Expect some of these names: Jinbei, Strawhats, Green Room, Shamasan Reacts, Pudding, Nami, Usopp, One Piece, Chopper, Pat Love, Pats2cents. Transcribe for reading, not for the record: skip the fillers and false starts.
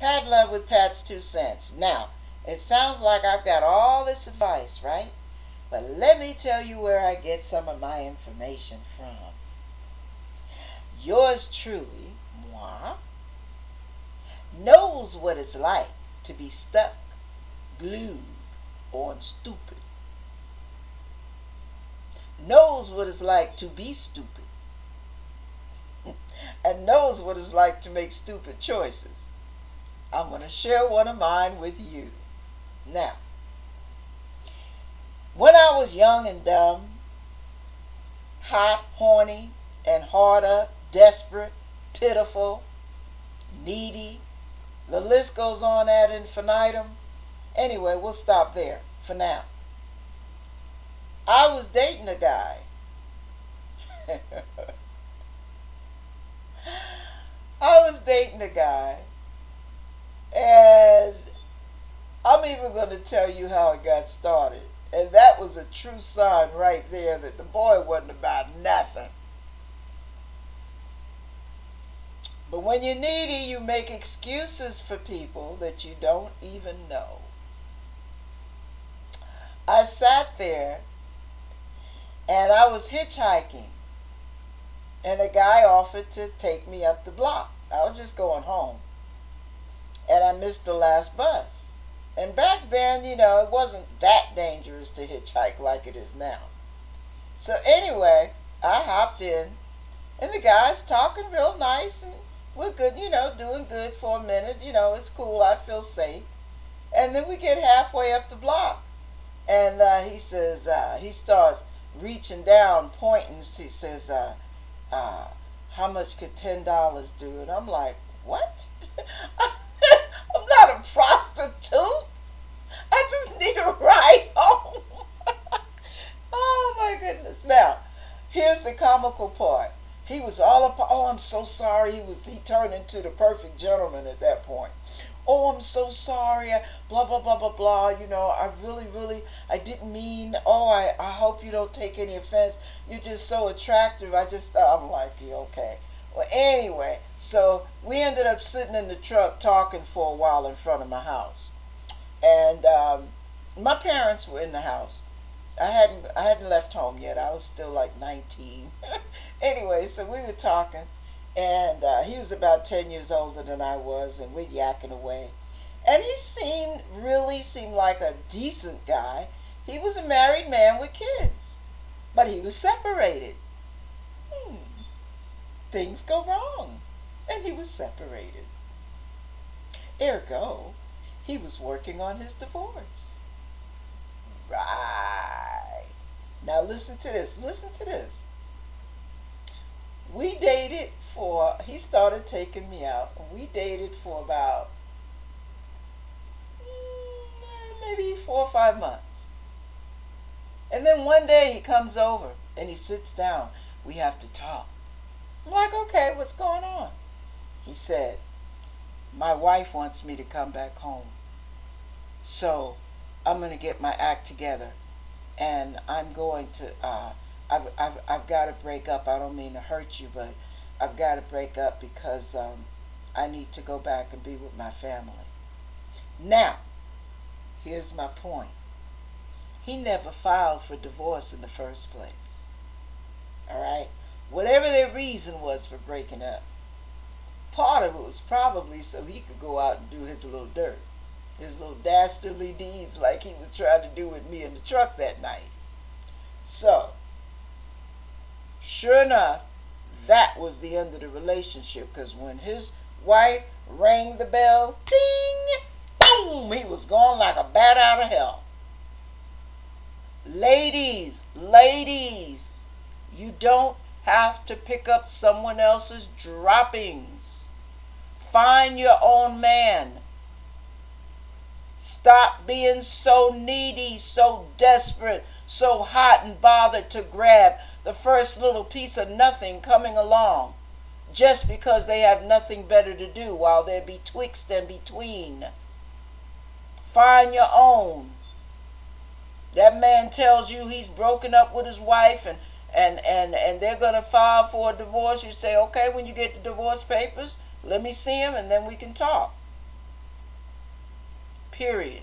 Pat Love with Pat's 2 cents. Now, it sounds like I've got all this advice, right? But let me tell you where I get some of my information from. Yours truly, moi, knows what it's like to be stuck, glued on stupid. Knows what it's like to be stupid. And knows what it's like to make stupid choices. I'm going to share one of mine with you. Now, when I was young and dumb, hot, horny, and hard up, desperate, pitiful, needy, the list goes on ad infinitum. Anyway, we'll stop there for now. I was dating a guy. And I'm even going to tell you how it got started. And that was a true sign right there that the boy wasn't about nothing. But when you're needy, you make excuses for people that you don't even know. I sat there and I was hitchhiking, and a guy offered to take me up the block. I was just going home, and I missed the last bus. And back then, you know, it wasn't that dangerous to hitchhike like it is now. So anyway, I hopped in, and the guy's talking real nice, and we're good, you know, doing good for a minute. You know, it's cool. I feel safe. And then we get halfway up the block, and he says, he starts reaching down, pointing. He says, how much could $10 do? And I'm like, what? I'm not a prostitute. I just need a ride home. Oh, my goodness. Now, here's the comical part. He was all up, oh, I'm so sorry. He turned into the perfect gentleman at that point. Oh, I'm so sorry, blah, blah, blah, blah, blah. You know, I really, really, I didn't mean, oh, I hope you don't take any offense. You're just so attractive. I just thought, I'm like, yeah, okay. Well, anyway, so we ended up sitting in the truck talking for a while in front of my house. And my parents were in the house. I hadn't left home yet. I was still like 19. Anyway, so we were talking, and he was about 10 years older than I was, and we're yakking away. And he really seemed like a decent guy. He was a married man with kids, but he was separated. Things go wrong, and he was separated. Ergo, he was working on his divorce. Right. Now listen to this. Listen to this. We dated for, he started taking me out. We dated for about maybe 4 or 5 months. And then one day he comes over and he sits down. We have to talk. I'm like, okay, what's going on? He said, my wife wants me to come back home. So I'm going to get my act together, and I'm going to, I've got to break up. I don't mean to hurt you, but I've got to break up because I need to go back and be with my family. Now, here's my point. He never filed for divorce in the first place. All right? Whatever their reason was for breaking up, part of it was probably so he could go out and do his little dirt, his little dastardly deeds like he was trying to do with me in the truck that night. So, sure enough, that was the end of the relationship, because when his wife rang the bell, ding, boom, he was gone like a bat out of hell. Ladies, ladies, you don't have to pick up someone else's droppings. Find your own man. Stop being so needy, so desperate, so hot and bothered to grab the first little piece of nothing coming along just because they have nothing better to do while they're betwixt and between. Find your own. That man tells you he's broken up with his wife and they're going to file for a divorce. You say, okay, when you get the divorce papers, let me see them and then we can talk. period.